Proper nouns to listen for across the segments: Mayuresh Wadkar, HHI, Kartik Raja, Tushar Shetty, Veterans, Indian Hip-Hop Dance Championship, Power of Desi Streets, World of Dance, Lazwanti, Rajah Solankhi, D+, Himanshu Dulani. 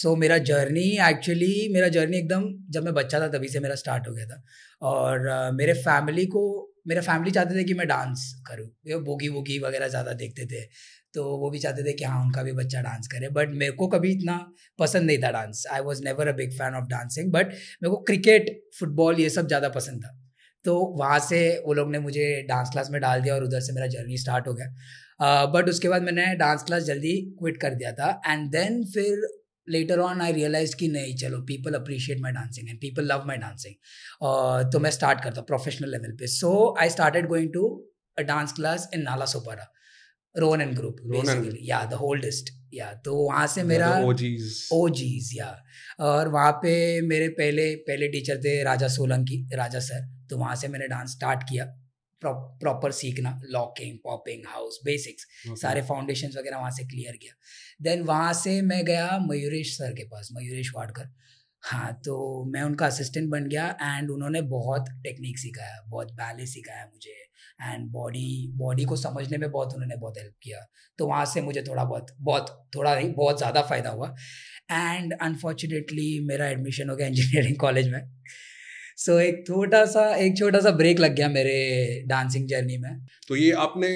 सो मेरा जर्नी एकदम जब मैं बच्चा था तभी से मेरा स्टार्ट हो गया था। और मेरा फैमिली चाहते थे कि मैं डांस करूँ, बोगी वगैरह ज़्यादा देखते थे तो वो भी चाहते थे कि हाँ उनका भी बच्चा डांस करे। बट मेरे को कभी इतना पसंद नहीं था dance, I was never a big fan of dancing. But मेरे को क्रिकेट, फुटबॉल ये सब ज़्यादा पसंद था, तो वहाँ से वो लोग ने मुझे डांस क्लास में डाल दिया और उधर से मेरा जर्नी स्टार्ट हो गया। बट उसके बाद मैंने डांस क्लास जल्दी क्विट कर दिया था। एंड देन फिर लेटर ऑन आई रियलाइज कि नहीं चलो, people appreciate my dancing and people love my dancing, तो मैं स्टार्ट करता हूँ प्रोफेशनल लेवल पे। So I started going to a dance class in Nala Sopara, Rohan and group basically, या द होल्डेस्ट, या तो वहाँ से मेरा ओजीज या। और वहाँ पे मेरे पहले टीचर थे राजा सोलंकी, राजा सर, तो वहाँ से मैंने डांस स्टार्ट किया प्रॉपर सीखना, लॉकिंग, पॉपिंग, हाउस बेसिक्स, सारे फाउंडेशंस वगैरह वहाँ से क्लियर किया। देन वहाँ से मैं गया मयूरेश सर के पास, मयूरेश वाडकर, हाँ, तो मैं उनका असिस्टेंट बन गया। एंड उन्होंने बहुत टेक्निक सिखाया, बहुत बैले सिखाया मुझे, एंड बॉडी को समझने में उन्होंने बहुत हेल्प किया। तो वहाँ से मुझे बहुत ज़्यादा फ़ायदा हुआ। एंड अनफॉर्चुनेटली मेरा एडमिशन हो गया इंजीनियरिंग कॉलेज में, सो एक छोटा सा ब्रेक लग गया मेरे डांसिंग जर्नी में। तो ये आपने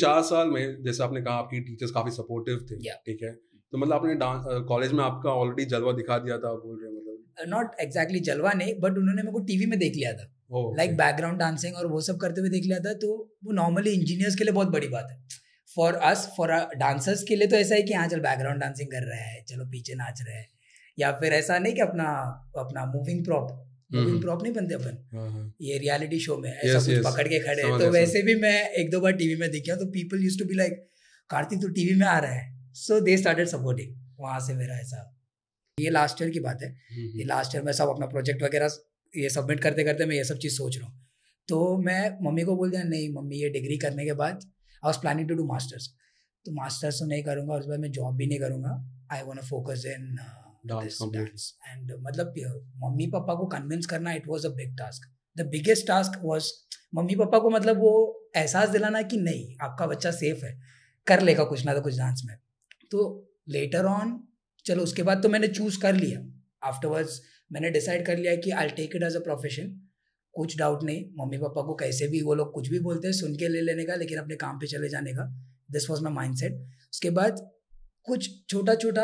4 साल में, जैसे आपने कहा आपकी टीचर्स काफ़ी सपोर्टिव थे, ठीक है, तो मतलब आपने डांस कॉलेज में आपका ऑलरेडी जलवा दिखा दिया था, बोल रहे हैं, मतलब नॉट एग्जैक्टली जलवा नहीं, बट उन्होंने मेरे को टीवी में देख लिया था, लाइक बैकग्राउंड डांसिंग और वो सब करते हुए देख लिया था। तो वो नॉर्मली इंजीनियर्स के लिए बहुत बड़ी बात है, फॉर डांसर्स के लिए तो ऐसा है कि हाँ चल बैकग्राउंड डांसिंग कर रहा है, चलो पीछे नाच रहे हैं, या फिर ऐसा नहीं कि अपना मूविंग प्रॉप नहीं बनते अपन, ये रियलिटी शो में ऐसा कुछ पकड़ के खड़े। तो वैसे भी मैं 1-2 बार टीवी में देखा, तो people used to be like Kartik तो टीवी में आ रहा है, सो दे स्टार्टेड सपोर्टिंग। वहाँ से मेरा ऐसा, ये लास्ट ईयर की बात है, ये लास्ट ईयर में सब अपना प्रोजेक्ट वगैरह ये सबमिट करते करते मैं ये सब चीज़ सोच रहा हूँ, तो मैं मम्मी को बोल दिया नहीं मम्मी ये डिग्री करने के बाद I was planning to do masters, तो मास्टर्स तो नहीं करूँगा, उसके बाद मैं जॉब भी नहीं करूँगा, I want to focus in dance. And मतलब मम्मी पापा को कन्विंस करना, it was a big task, the biggest task was mummy papa को मतलब वो एहसास दिलाना कि नहीं आपका बच्चा सेफ है, कर लेगा कुछ ना तो कुछ डांस में। तो लेटर ऑन चलो उसके बाद तो मैंने चूज कर लिया, आफ्टरवर्ड्स मैंने डिसाइड कर लिया कि I will take it as a profession, कुछ डाउट नहीं, मम्मी पापा को कैसे भी वो लोग कुछ भी बोलते हैं सुन के ले लेने का, लेकिन अपने काम पे चले जाने का, दिस वाज माय माइंडसेट। उसके बाद कुछ छोटा छोटा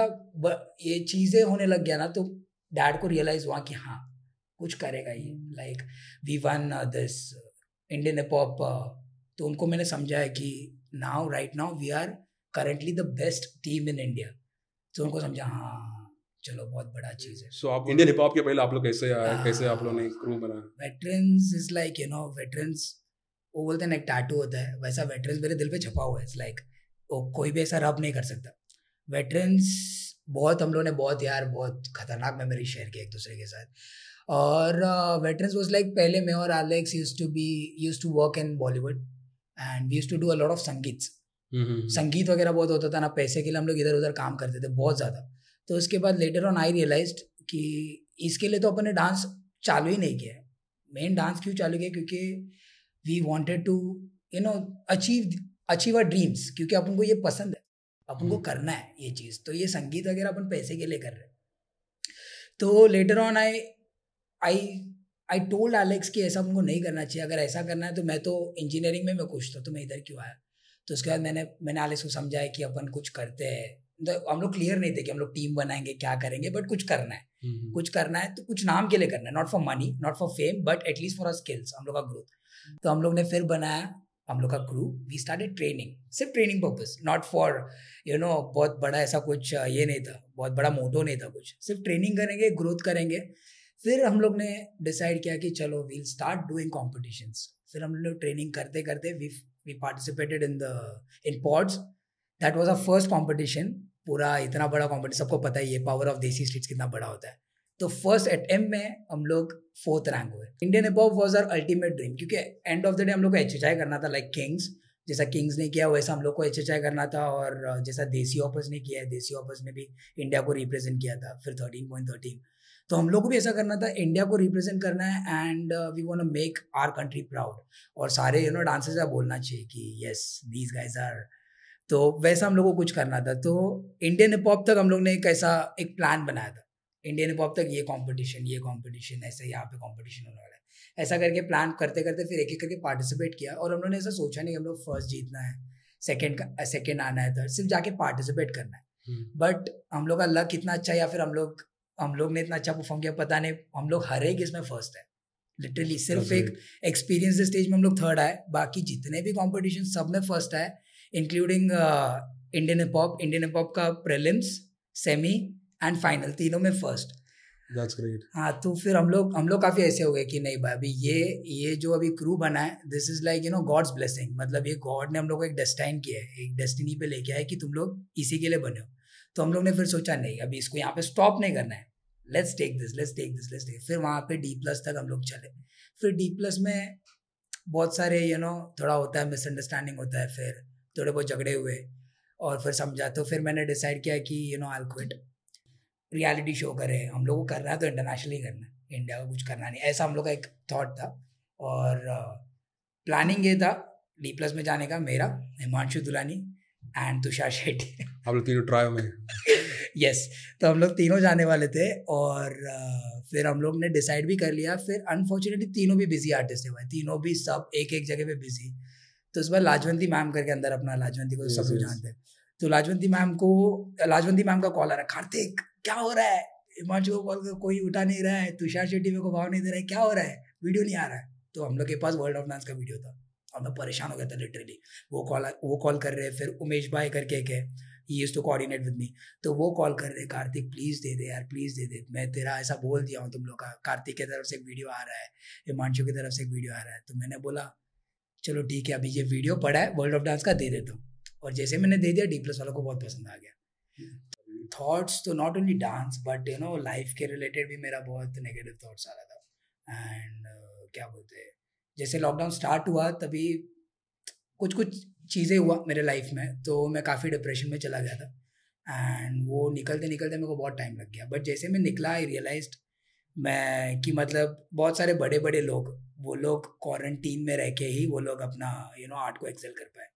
ये चीज़ें होने लग गया ना, तो डैड को रियलाइज़ हुआ कि हाँ कुछ करेगा ये, like we won this Indian hip hop, तो उनको मैंने समझाया कि right now we are currently the best team in India, तो उनको समझा हाँ चलो बहुत बड़ा चीज़ है। सो आप इंडियन हिप हॉप के पहले आप लोग कैसे आप लोगों ने क्रू बनाया? वेटरन्स इज लाइक वेटरन्स, वो बोलते हैं एक टैटू होता है, वैसा वेटरन्स मेरे दिल पे छपा हुआ है, इट्स लाइक कोई भी ऐसा रब नहीं कर सकता। वेटरन्स बहुत, हम लोगों ने बहुत खतरनाक मेमोरी शेयर की एक दूसरे के साथ। और वेटरन्स वॉज लाइक पहले मैं और Alex use to work in Bollywood and we use to do a lot of sangeet वगैरह बहुत होता था ना, पैसे के लिए हम लोग इधर उधर काम करते थे बहुत ज़्यादा। तो उसके बाद लेटर ऑन आई रियलाइज्ड कि इसके लिए तो अपन ने डांस चालू ही नहीं किया। मेन डांस क्यों चालू किया? क्योंकि we wanted to achieve our dreams, क्योंकि अपन को ये पसंद है, अपन को करना है ये चीज़। तो ये संगीत वगैरह अपन पैसे के लिए कर रहे हैं। तो later on I told Alex कि ऐसा उनको नहीं करना चाहिए, अगर ऐसा करना है तो मैं तो इंजीनियरिंग में मैं खुश था, तो मैं इधर क्यों आया। तो उसके बाद मैंने एलेक्स को समझाया कि अपन कुछ करते हैं, तो हम लोग क्लियर नहीं थे कि हम लोग टीम बनाएंगे क्या करेंगे, बट कुछ करना है तो कुछ नाम के लिए करना है, not for money, not for fame, but at least for our skills, हम लोग का ग्रोथ। तो हम लोग ने फिर बनाया हम लोग का क्रू, वी स्टार्टेड ट्रेनिंग, सिर्फ ट्रेनिंग पर्पस, नॉट फॉर बहुत बड़ा ऐसा कुछ ये नहीं था, बहुत बड़ा मोटो नहीं था कुछ, सिर्फ ट्रेनिंग करेंगे, ग्रोथ करेंगे। फिर हम लोग ने डिसाइड किया कि चलो वील स्टार्ट डूइंग कॉम्पिटिशन्स। फिर हम लोग ट्रेनिंग करते करते we participated in pods, that was our first competition, पूरा इतना बड़ा कॉम्पिटिशन, सबको पता ही है पावर ऑफ देसी स्ट्रीट्स कितना बड़ा होता है। तो फर्स्ट अटेम्प्ट में हम लोग 4th रैंक हुए। Indian hip hop was our ultimate dream, क्योंकि एंड ऑफ द डे हम लोग को HHI करना था, लाइक किंग्स, जैसा किंग्स ने किया वैसा हम लोग को HHI करना था, और जैसा देसी ऑपर्स ने किया है, देसी ऑपर्स ने भी इंडिया को रिप्रेजेंट किया था फिर 13.13, तो हम लोग को भी ऐसा करना था, इंडिया को रिप्रेजेंट करना है, and we want to make our country proud. और सारे डांसर्स का बोलना चाहिए कि यस दीज गाइज आर, तो वैसा हम लोगों को कुछ करना था। तो इंडियन हिप हॉप तक हम लोग ने एक ऐसा एक प्लान बनाया था, इंडियन हिप हॉप तक ये कंपटीशन ऐसा यहाँ पे कंपटीशन होने वाला है, ऐसा करके प्लान करते करते फिर एक एक करके पार्टिसिपेट किया। और हम लोगों ने ऐसा सोचा नहीं कि हम लोग फर्स्ट जीतना है, सेकेंड आना है, थर्ड, सिर्फ जाके पार्टिसिपेट करना है। बट हम लोग का लक इतना अच्छा या फिर हम लोग ने इतना अच्छा परफॉर्म किया, पता नहीं हम लोग हर एक इसमें फर्स्ट है। लिटरली सिर्फ एक एक्सपीरियंस स्टेज में हम लोग थर्ड आए, बाकी जितने भी कॉम्पिटिशन सब में फर्स्ट आए, इंक्लूडिंग इंडियन हिप हॉप का प्रीलिम्स, सेमी एंड फाइनल, तीनों में फर्स्ट। That's great. हाँ, तो फिर हम लोग काफ़ी ऐसे हो गए कि नहीं भाई, अभी ये जो अभी क्रू बना है, this is like you know God's blessing, मतलब ये गॉड ने हम लोग को एक डेस्टाइन किया है, एक डेस्टिनी पे लेके आए कि तुम लोग इसी के लिए बने हो। तो हम लोग ने फिर सोचा नहीं, अभी इसको यहाँ पे स्टॉप नहीं करना है, लेट्स टेक दिस। फिर वहाँ पे D+ तक हम लोग चले। फिर D+ में बहुत सारे थोड़ा होता है मिसअंडरस्टैंडिंग होता है, फिर थोड़े बहुत झगड़े हुए और फिर समझा। तो फिर मैंने डिसाइड किया कि आई क्विट, रियलिटी शो करें हम लोग को, करना है तो इंटरनेशनल ही करना है, इंडिया को कुछ करना नहीं, ऐसा हम लोग का एक थॉट था। और प्लानिंग ये था D+ में जाने का, मेरा, हिमांशु दुलानी एंड तुषार शेट्टी, हम लोग तीनों ट्रायो में। यस, तो हम लोग तीनों जाने वाले थे। और फिर हम लोग ने डिसाइड भी कर लिया। फिर अनफॉर्चुनेटली तीनों भी बिजी आर्टिस्ट है भाई, तीनों भी सब एक जगह पे बिजी। तो इस बार लाजवंती मैम करके अंदर अपना, लाजवंती को सब लोग जानते हैं, तो लाजवंती मैम का कॉल आ रहा है, कार्तिक क्या हो रहा है, हिमांशु को कॉल कर, कोई उठा नहीं रहा है, तुषार शेट्टी मेरे को भाव नहीं दे रहा है, क्या हो रहा है, वीडियो नहीं आ रहा है। तो हम लोग के पास वर्ल्ड ऑफ डांस का वीडियो था और मैं परेशान हो गया था लिटरली। वो कॉल कर रहे हैं, फिर उमेश भाई करके के ही use to coordinate with me, तो वो कॉल कर रहे, कार्तिक प्लीज़ दे दे यार, प्लीज़ दे दे, मैं तेरा ऐसा बोल दिया हूँ तुम लोग का, कार्तिक की तरफ से एक वीडियो आ रहा है, हिमांशु की तरफ से एक वीडियो आ रहा है। तो मैंने बोला चलो ठीक है, अभी ये वीडियो पड़ा है वर्ल्ड ऑफ डांस का, दे देता हूँ। और जैसे मैंने दे दिया, D+ वालों को बहुत पसंद आ गया। थॉट्स तो not only dance but life के रिलेटेड भी मेरा बहुत नेगेटिव थॉट्स आ रहा था। एंड क्या बोलते हैं, जैसे लॉकडाउन स्टार्ट हुआ तभी कुछ चीज़ें हुआ मेरे लाइफ में, तो मैं काफ़ी डिप्रेशन में चला गया था। एंड वो निकलते मेरे को बहुत टाइम लग गया। बट जैसे मैं निकला, आई रियलाइज मैं कि मतलब बहुत सारे बड़े बड़े लोग, वो लोग क्वारंटीन में रह के ही वो लोग अपना आर्ट को एक्सेल कर पाए।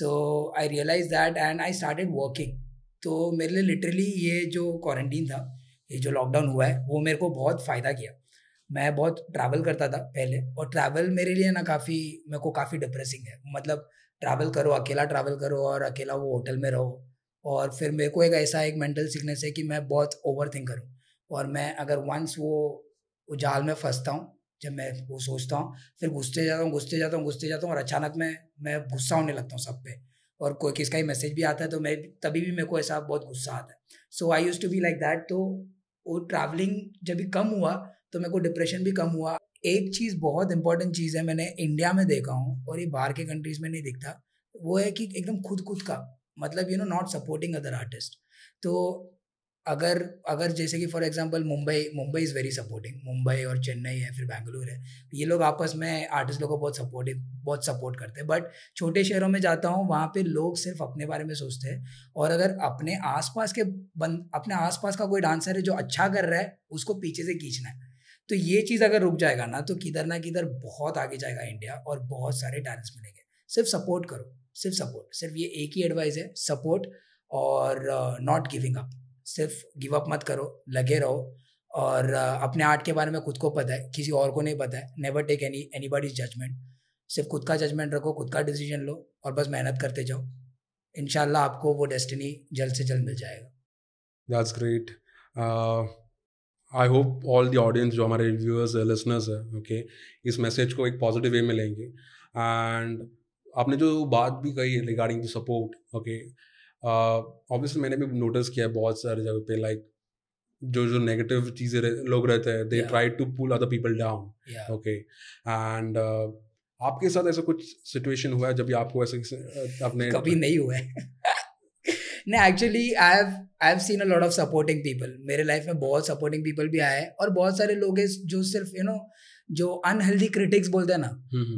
So I realize that and I started working. तो मेरे लिए लिटरली ये जो क्वारंटीन था, ये जो लॉकडाउन हुआ है, वो मेरे को बहुत फ़ायदा किया। मैं बहुत ट्रैवल करता था पहले, और ट्रैवल मेरे लिए ना काफ़ी, मेरे को काफ़ी डिप्रेसिंग है। मतलब ट्रैवल करो, अकेला ट्रैवल करो और अकेला वो होटल में रहो। और फिर मेरे को एक मेंटल सिकनेस है कि मैं बहुत ओवर थिंक करूँ, और मैं अगर वंस वो उजाल में फंसता हूँ, जब मैं वो सोचता हूँ, फिर घुसते जाता हूँ और अचानक मैं गुस्सा होने लगता हूँ सब पे। और कोई किसका ही मैसेज भी आता है तो मैं तभी भी मेरे को ऐसा बहुत गुस्सा आता है। So I used to be like that. तो वो ट्रैवलिंग जब भी कम हुआ तो मेरे को डिप्रेशन भी कम हुआ। एक चीज़ बहुत इंपॉर्टेंट चीज़ है, मैंने इंडिया में देखा हूँ और ये बाहर के कंट्रीज़ में नहीं दिखता, वो है कि एकदम खुद का, मतलब नॉट सपोर्टिंग अदर आर्टिस्ट। तो अगर जैसे कि for example Mumbai is very supporting, Mumbai और चेन्नई है, फिर बेंगलुरु है, ये लोग आपस में आर्टिस्ट लोगों को बहुत सपोर्ट करते हैं। बट छोटे शहरों में जाता हूँ, वहाँ पे लोग सिर्फ अपने बारे में सोचते हैं। और अगर अपने आसपास का कोई डांसर है जो अच्छा कर रहा है, उसको पीछे से खींचना है। तो ये चीज़ अगर रुक जाएगा ना, तो किधर ना किधर बहुत आगे जाएगा इंडिया और बहुत सारे डांस मिलेंगे। सिर्फ सपोर्ट करो, सिर्फ ये एक ही एडवाइस है, सपोर्ट और नॉट गिविंग अप। सिर्फ गिव अप मत करो, लगे रहो। और अपने आर्ट के बारे में खुद को पता है, किसी और को नहीं पता है। नेवर टेक एनीबॉडीज जजमेंट, सिर्फ खुद का जजमेंट रखो, खुद का डिसीजन लो और बस मेहनत करते जाओ। इंशाल्लाह आपको वो डेस्टिनी जल्द से जल्द मिल जाएगा। That's great. I hope all the audience, जो हमारे व्यूअर्स है, लिसनर्स है, ओके, इस मैसेज को एक पॉजिटिव वे में लेंगे। एंड आपने जो बात भी कही है regarding the support, okay, obviously मैंने भी नोटिस किया है बहुत सारी जगह पे, लाइक जो नेगेटिव चीज़ें लोग रहते हैं, they try to pull other people down, okay. And आपके साथ ऐसा कुछ सिचुएशन हुआ है जब आपको ऐसा आपने कभी नहीं हुआ है? नहीं, actually I have seen a lot of supporting people. मेरे लाइफ में बहुत सपोर्टिंग पीपल भी आए हैं और बहुत सारे लोग हैं जो सिर्फ जो अनहेल्दी क्रिटिक्स बोलते हैं ना,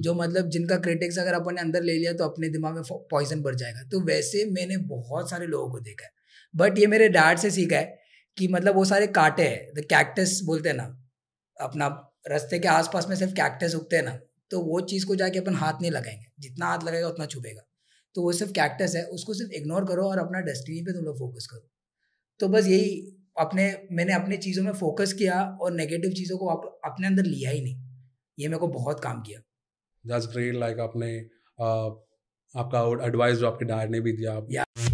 जो मतलब जिनका क्रिटिक्स अगर अपन ने अंदर ले लिया तो अपने दिमाग में पॉइजन बढ़ जाएगा। तो वैसे मैंने बहुत सारे लोगों को देखा है। बट ये मेरे डैड से सीखा है कि मतलब वो सारे कांटे हैं, द कैक्टस बोलते हैं ना, अपना रास्ते के आसपास में सिर्फ कैक्टस उगते हैं ना, तो वो चीज़ को जाके अपन हाथ नहीं लगाएंगे, जितना हाथ लगेगा उतना चुभेगा। तो वो सिर्फ कैक्टस है, उसको सिर्फ इग्नोर करो और अपना डेस्टिनी पे तुम लोग फोकस करो। तो बस यही मैंने अपने चीज़ों में फोकस किया और नेगेटिव चीज़ों को अपने अंदर लिया ही नहीं, ये मेरे को बहुत काम किया। That's great, like आपने आपका एडवाइस जो आपके डैड ने भी दिया।